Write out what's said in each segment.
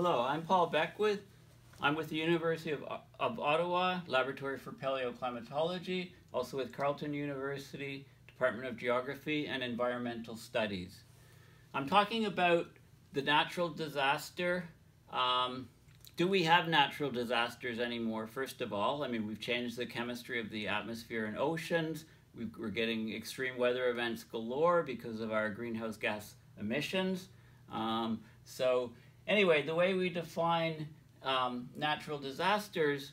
Hello, I'm Paul Beckwith. I'm with the University of Ottawa, Laboratory for Paleoclimatology, also with Carleton University, Department of Geography and Environmental Studies. I'm talking about the natural disaster. Do we have natural disasters anymore, first of all? I mean, we've changed the chemistry of the atmosphere and oceans. We're getting extreme weather events galore because of our greenhouse gas emissions. So anyway, the way we define natural disasters,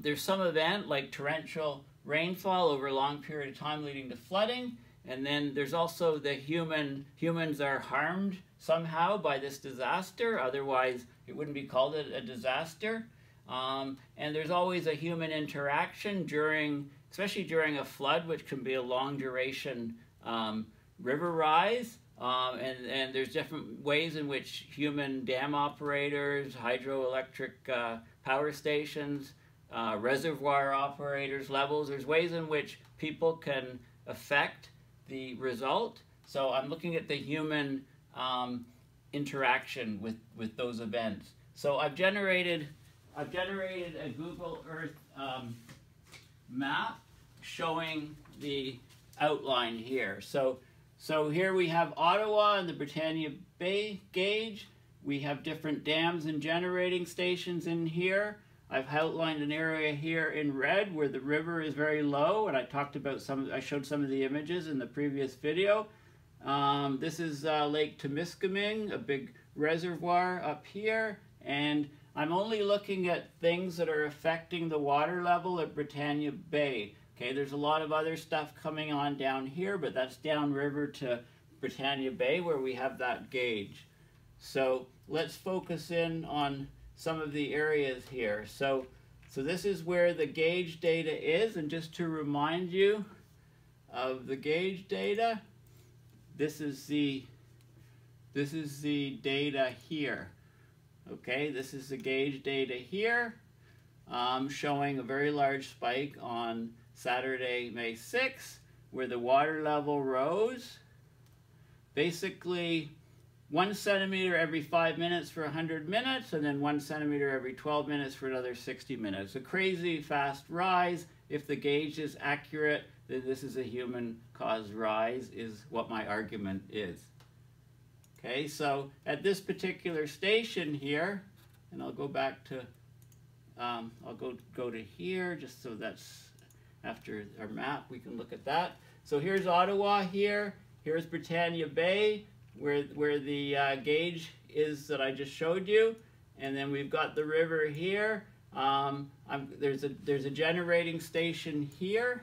there's some event like torrential rainfall over a long period of time leading to flooding, and then there's also the humans are harmed somehow by this disaster, otherwise it wouldn't be called a disaster. And there's always a human interaction especially during a flood, which can be a long duration river rise. And there's different ways in which human dam operators, hydroelectric power stations, reservoir operators, levels, there's ways in which people can affect the result. So I'm looking at the human interaction with those events. So I've generated a Google Earth map showing the outline here. So here we have Ottawa and the Britannia Bay gauge. We have different dams and generating stations in here. I've outlined an area here in red where the river is very low, and I talked about I showed some of the images in the previous video. This is Lake Timiskaming, a big reservoir up here, and I'm only looking at things that are affecting the water level at Britannia Bay. Okay, there's a lot of other stuff coming on down here, but that's downriver to Britannia Bay where we have that gauge. So let's focus in on some of the areas here. So this is where the gauge data is, and just to remind you of the gauge data, this is the data here. Okay, this is the gauge data here, showing a very large spike on Saturday, May 6th, where the water level rose basically 1 centimeter every 5 minutes for 100 minutes, and then 1 centimeter every 12 minutes for another 60 minutes. A crazy fast rise. If the gauge is accurate, then this is a human-caused rise, is what my argument is. Okay, so at this particular station here, and I'll go back to, I'll go to here just so that's after our map, we can look at that. So here's Ottawa here, here's Britannia Bay, where the gauge is that I just showed you. And then we've got the river here. There's a generating station here.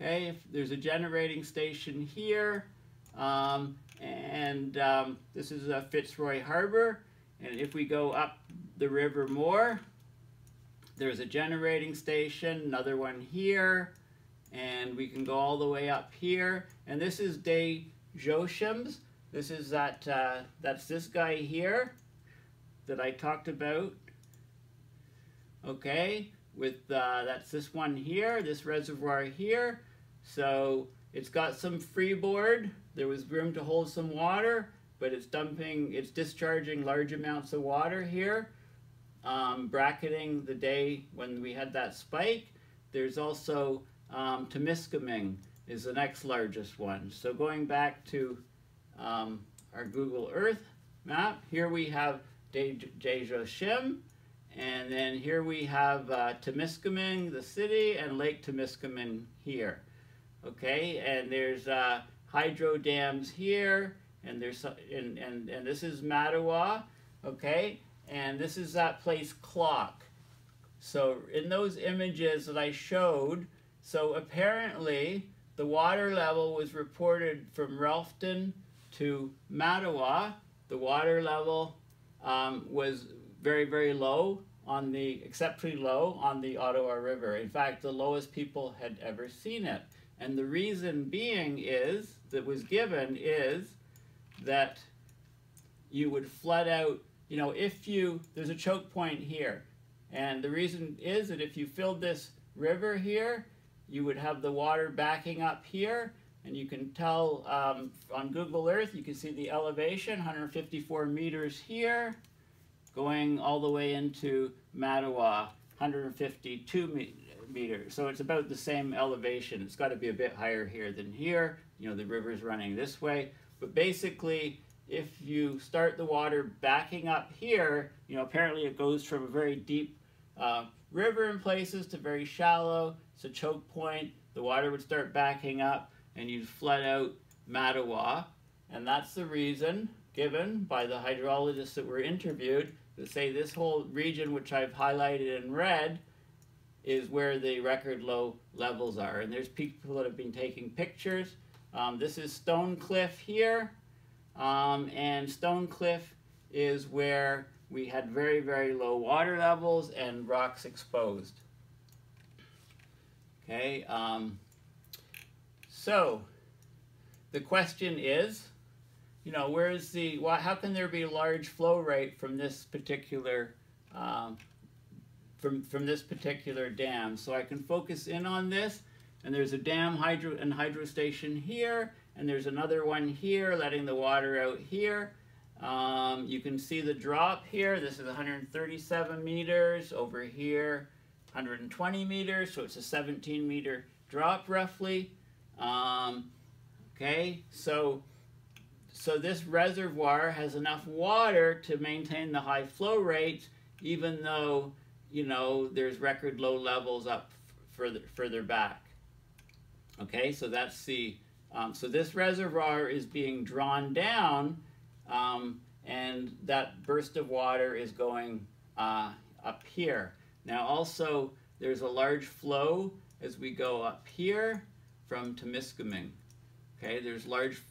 Okay, there's a generating station here. This is Fitzroy Harbour. And if we go up the river more, there's a generating station, another one here, and we can go all the way up here. And this is Des Joachims. This is that's this guy here that I talked about. Okay, with that's this one here, this reservoir here. So it's got some freeboard. There was room to hold some water, but it's discharging large amounts of water here. Bracketing the day when we had that spike. There's also Timiskaming is the next largest one. So going back to our Google Earth map, here we have Des Joachims, and then here we have Timiskaming, the city, and Lake Timiskaming here. Okay, and there's hydro dams here, and this is Mattawa. Okay. And this is that place clock. So in those images that I showed, so apparently the water level was reported from Ralfton to Mattawa. The water level was very, very low on the, exceptionally low on the Ottawa River. In fact, the lowest people had ever seen it. And the reason being is, that was given is that you would flood out. You know, there's a choke point here, and the reason is that if you filled this river here, you would have the water backing up here, And you can tell on Google Earth, you can see the elevation, 154 meters here, going all the way into Mattawa, 152 meters. So it's about the same elevation. It's got to be a bit higher here than here. You know, the river's running this way. But basically, if you start the water backing up here, you know, apparently it goes from a very deep river in places to very shallow. It's a choke point. The water would start backing up, and you'd flood out Mattawa. And that's the reason given by the hydrologists that were interviewed that say this whole region, which I've highlighted in red, is where the record low levels are. And there's people that have been taking pictures. This is Stonecliffe here. And Stonecliffe is where we had very, very low water levels and rocks exposed. Okay. So the question is, you know, where is the, how can there be a large flow rate from this particular from this particular dam? So I can focus in on this, and there's a dam hydro station here, and there's another one here letting the water out here. You can see the drop here. This is 137 meters over here, 120 meters. So it's a 17 meter drop roughly. Okay, so this reservoir has enough water to maintain the high flow rates, even though, you know, there's record low levels up further back. Okay, so that's the so this reservoir is being drawn down, and that burst of water is going up here. Now also there's a large flow as we go up here from Timiskaming. Okay, there's large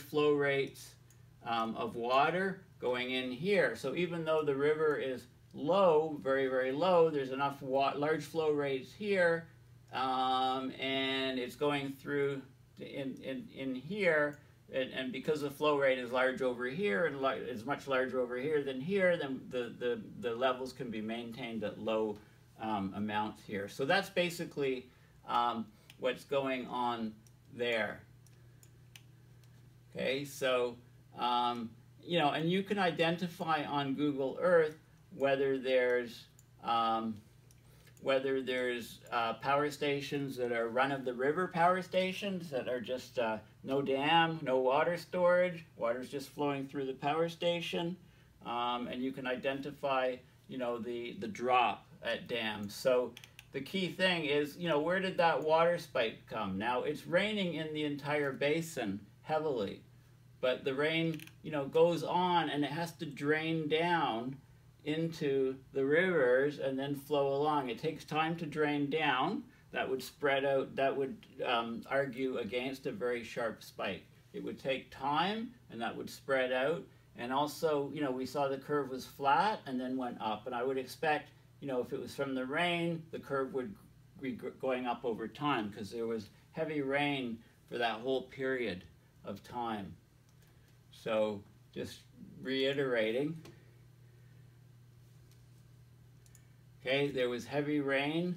flow rates of water going in here. So even though the river is low, very, very low, there's enough large flow rates here, and it's going through in here, and because the flow rate is large over here and is much larger over here than here, then the levels can be maintained at low amounts here. So that's basically what's going on there. Okay, so, you know, and you can identify on Google Earth whether there's power stations that are run-of-the-river power stations that are just no dam, no water storage, water's just flowing through the power station, and you can identify, you know, the drop at dams. So the key thing is, you know, where did that water spike come? Now, it's raining in the entire basin heavily, but the rain, you know, goes on and it has to drain down into the rivers and then flow along. It takes time to drain down. That would spread out, that would argue against a very sharp spike. It would take time and that would spread out. And also, you know, we saw the curve was flat and then went up, and I would expect, you know, if it was from the rain, the curve would be going up over time because there was heavy rain for that whole period of time. So just reiterating, okay, there was heavy rain,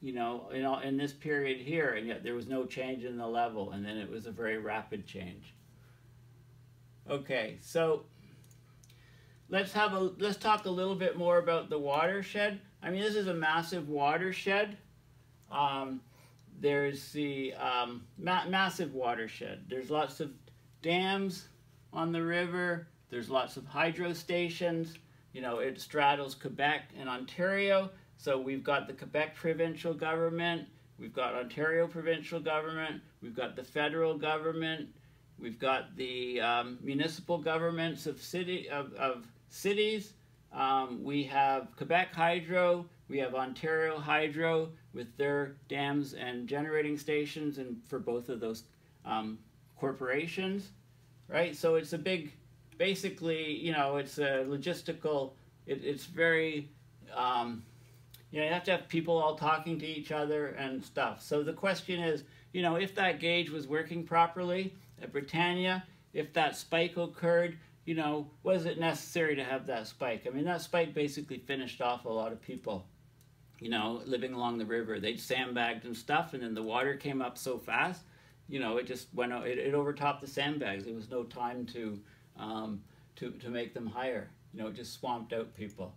you know, in this period here, and yet there was no change in the level, and then it was a very rapid change. Okay, so let's talk a little bit more about the watershed. I mean, this is a massive watershed. There's the massive watershed. There's lots of dams on the river. There's lots of hydro stations. You know, it straddles Quebec and Ontario. So we've got the Quebec provincial government. We've got Ontario provincial government. We've got the federal government. We've got the municipal governments of cities. We have Quebec Hydro. We have Ontario Hydro with their dams and generating stations, and for both of those corporations, right? So it's a big, basically, you know, it's a logistical, it's very, you know, you have to have people all talking to each other and stuff. So the question is, you know, if that gauge was working properly at Britannia, if that spike occurred, you know, was it necessary to have that spike? I mean, that spike basically finished off a lot of people, you know, living along the river. They'd sandbagged and stuff, and then the water came up so fast you know, it just went out, it overtopped the sandbags. There was no time to make them higher. You know, it just swamped out people.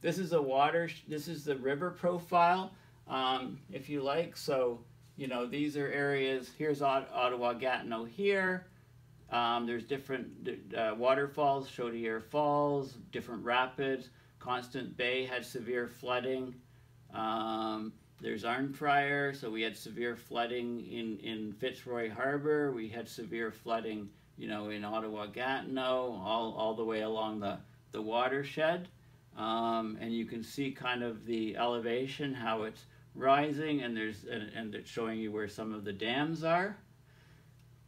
This is a water, this is the river profile, if you like. So, you know, these are areas, here's Ottawa Gatineau here. There's different waterfalls, Chaudière Falls, different rapids. Constant Bay had severe flooding. There's Arnprior, so we had severe flooding in Fitzroy Harbour. We had severe flooding, you know, in Ottawa Gatineau, all the way along the watershed. And you can see kind of the elevation, how it's rising, and there's and it's showing you where some of the dams are.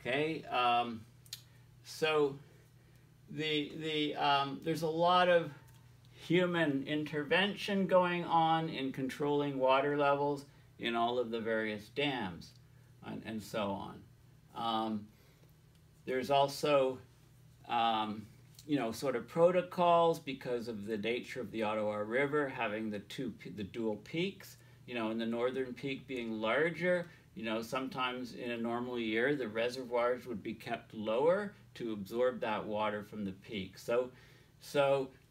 Okay, so there's a lot of human intervention going on in controlling water levels in all of the various dams and so on. There's also you know, sort of protocols because of the nature of the Ottawa River having the dual peaks, you know, and the northern peak being larger. You know, sometimes in a normal year, the reservoirs would be kept lower to absorb that water from the peak. So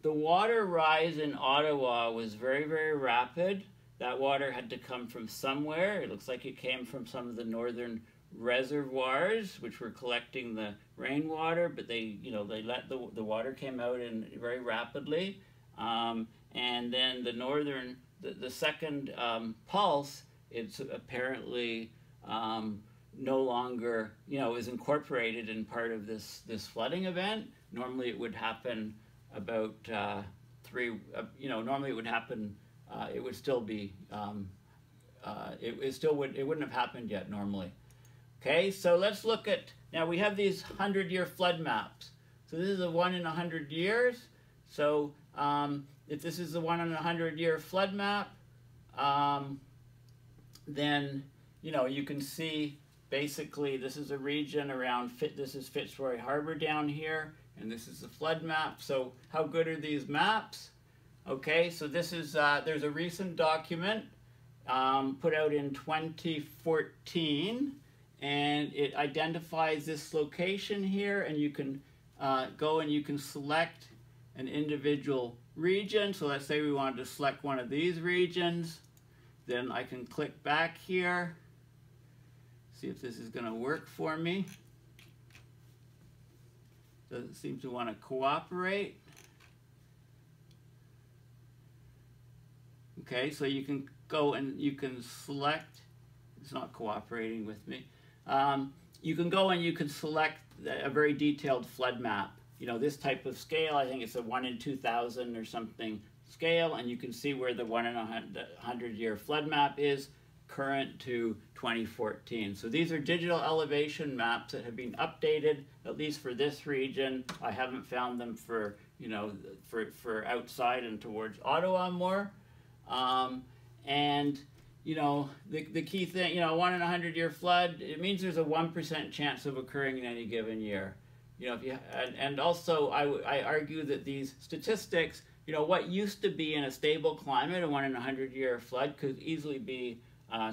the water rise in Ottawa was very, very rapid. That water had to come from somewhere. It looks like it came from some of the northern reservoirs, which were collecting the rainwater, but they, you know, they let the water came out in very rapidly. And then the northern, the second pulse, it's apparently no longer, you know, is incorporated in part of this flooding event. Normally it would happen about you know, normally it would happen, it would still be, it wouldn't have happened yet normally. Okay, so let's look at, now we have these 100-year flood maps. So this is a 1 in 100 years. So if this is the 1 in 100 year flood map, then, you know, you can see basically this is a region around, this is Fitzroy Harbour down here, and this is the flood map. So how good are these maps? Okay, so this is, there's a recent document put out in 2014, and it identifies this location here, and you can go and you can select an individual region. So let's say we wanted to select one of these regions. Then I can click back here, see if this is going to work for me. Doesn't seem to want to cooperate. Okay, so you can go and you can select, it's not cooperating with me. You can go and you can select a very detailed flood map. You know, this type of scale, I think it's a 1 in 2,000 or something scale, and you can see where the 1 in 100 year flood map is current to 2014. So these are digital elevation maps that have been updated, at least for this region. I haven't found them for, you know, for outside and towards Ottawa more. And, you know, the key thing, you know, 1 in 100 year flood, it means there's a 1% chance of occurring in any given year. You know, if you, and also I argue that these statistics, you know, what used to be in a stable climate, a 1 in 100 year flood could easily be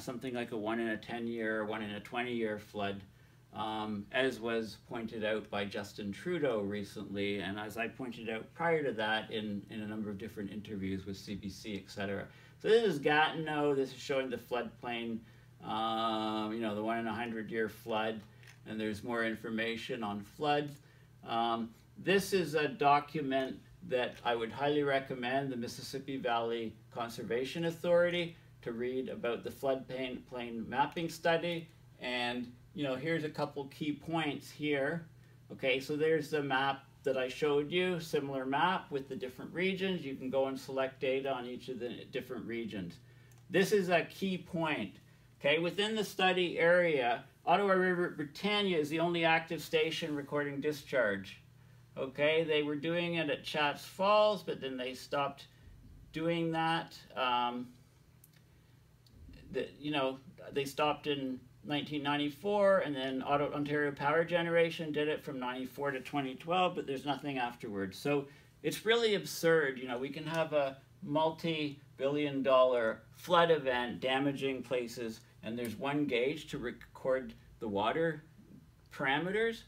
something like a 1 in 10 year, or 1 in 20 year flood, as was pointed out by Justin Trudeau recently, and as I pointed out prior to that in a number of different interviews with CBC, etc. So this is Gatineau, this is showing the floodplain, you know, the 1 in 100 year flood, and there's more information on floods. This is a document that I would highly recommend the Mississippi Valley Conservation Authority to read about the floodplain mapping study. And, you know, here's a couple key points here. Okay, so there's the map that I showed you, similar map with the different regions. You can go and select data on each of the different regions. This is a key point. Okay, within the study area, Ottawa River Britannia is the only active station recording discharge. Okay, they were doing it at Chats Falls, but then they stopped doing that. You know, they stopped in 1994, and then Ontario Power Generation did it from 94 to 2012, but there's nothing afterwards. So it's really absurd. You know, we can have a multi-billion-dollar flood event damaging places, and there's one gauge to record the water parameters